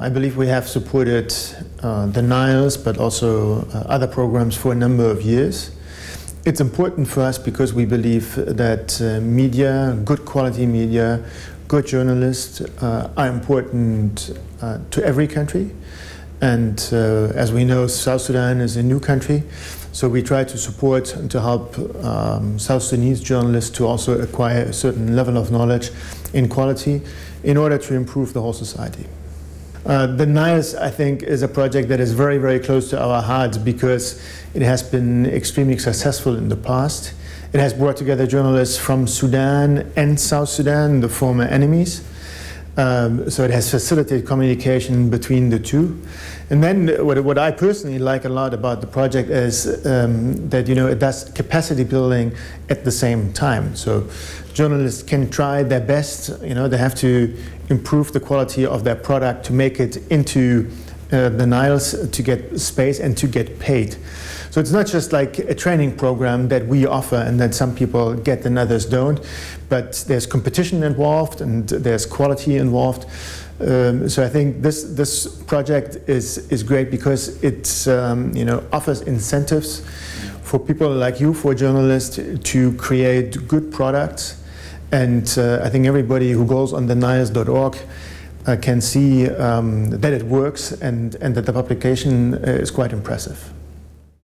I believe we have supported the Niles, but also other programs for a number of years. It's important for us because we believe that media, good quality media, good journalists are important to every country. And as we know, South Sudan is a new country, so we try to support and to help South Sudanese journalists to also acquire a certain level of knowledge in quality in order to improve the whole society. The Niles, I think, is a project that is very, very close to our hearts because it has been extremely successful in the past. It has brought together journalists from Sudan and South Sudan, the former enemies. So it has facilitated communication between the two. And then what I personally like a lot about the project is that, you know, it does capacity building at the same time. So journalists can try their best, you know, they have to improve the quality of their product to make it into the Niles, to get space and to get paid. So it's not just like a training program that we offer and that some people get and others don't, but there's competition involved and there's quality involved. So I think this project is great because it you know, offers incentives for people like you, for journalists, to create good products. And I think everybody who goes on the niles.org can see that it works and that the publication is quite impressive.